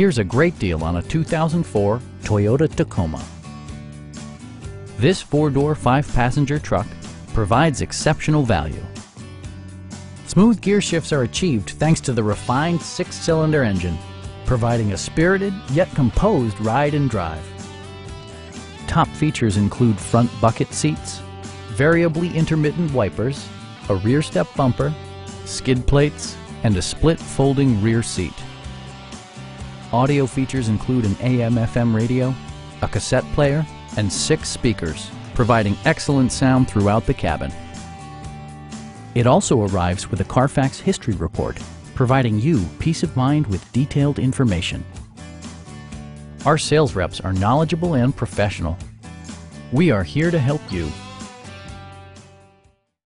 Here's a great deal on a 2004 Toyota Tacoma. This 4-door, 5-passenger truck provides exceptional value. Smooth gear shifts are achieved thanks to the refined 6-cylinder engine, providing a spirited yet composed ride and drive. Top features include front bucket seats, variably intermittent wipers, a rear step bumper, skid plates, and a split folding rear seat. Audio features include an AM/FM radio, a cassette player, and 6 speakers, providing excellent sound throughout the cabin. It also arrives with a Carfax history report, providing you peace of mind with detailed information. Our sales reps are knowledgeable and professional. We are here to help you.